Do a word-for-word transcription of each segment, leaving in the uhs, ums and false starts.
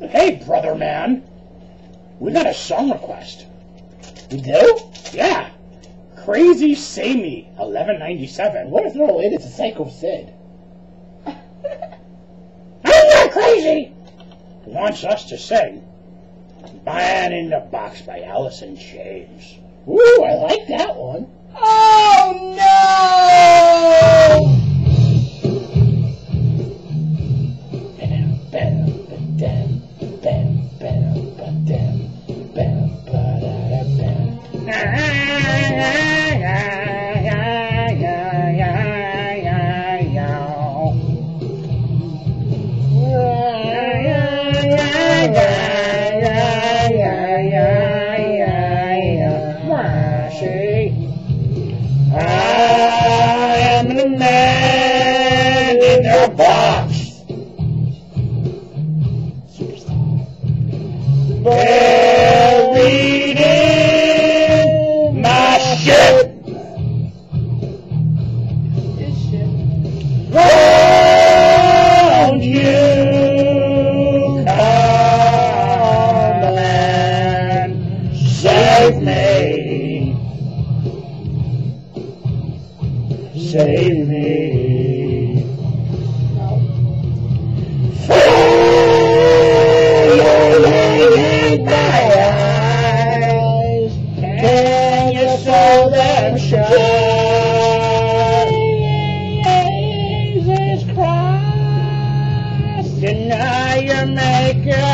Hey, brother man. We got a song request. We do? Yeah. Crazy Sammy, eleven ninety-seven. What if they're related to Psycho Sid? I'm not crazy! Wants us to sing Man in the Box by Alice in Chains. Ooh, I like that one. Oh, no! Man in the box. Buried in my ship. Won't you come and save me? Save me in my eyes. Can you show them shine? Jesus Christ, deny your maker.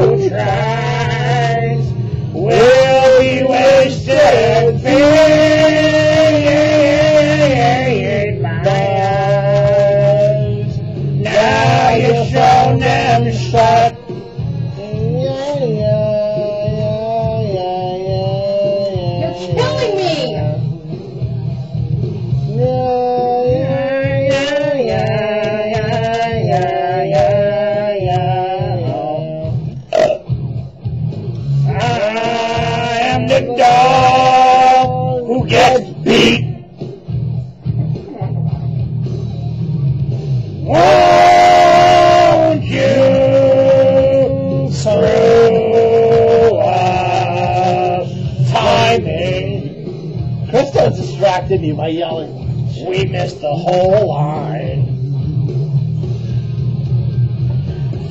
Who tries will be wasted. Shut. Yeah, yeah, yeah, yeah, yeah. You're killing me. Yeah, yeah, yeah, yeah, yeah, yeah, yeah. I am the dog who gets beat. Crystal distracted me by yelling, we missed the whole line.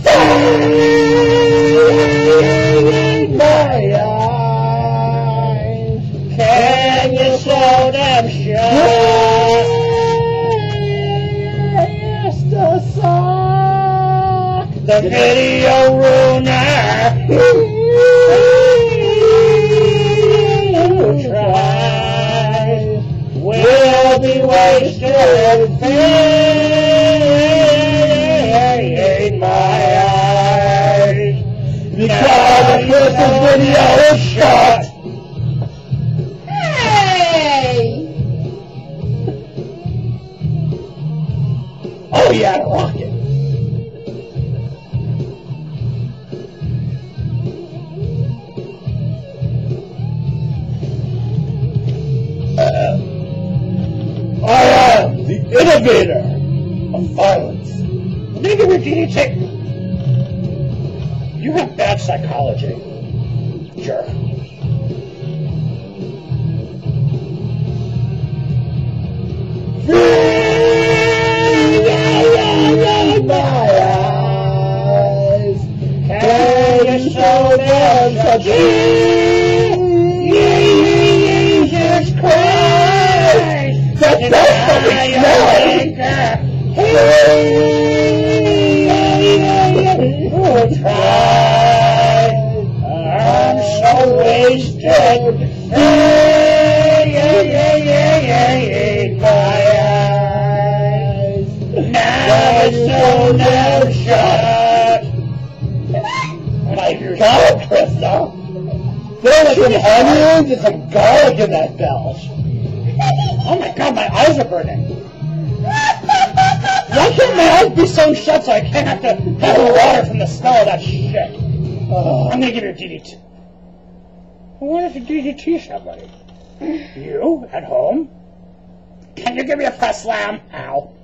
In my eyes, can you slow them shut? The sock, the video ruiner. In my eyes, because the Crystal video is shut. Hey! Oh yeah, I rock it. Uh, I am the innovator of violence. Nigga, Regina, take me. You have bad psychology, jerk. In my eyes, can you show them the Jesus Christ? The best of his knowledge. I'm so wasted. In my eyes, now it's so damn shut. My God, Crystal, there's like an onion, there's like garlic in that bell. Oh my God, my eyes are burning. Why can't my eyes be so shut so I can't have to have the water from the smell of that shit? Uh, I'm gonna give you a D D T. Why does a D D T somebody? You, at home? Can you give me a press slam? Ow.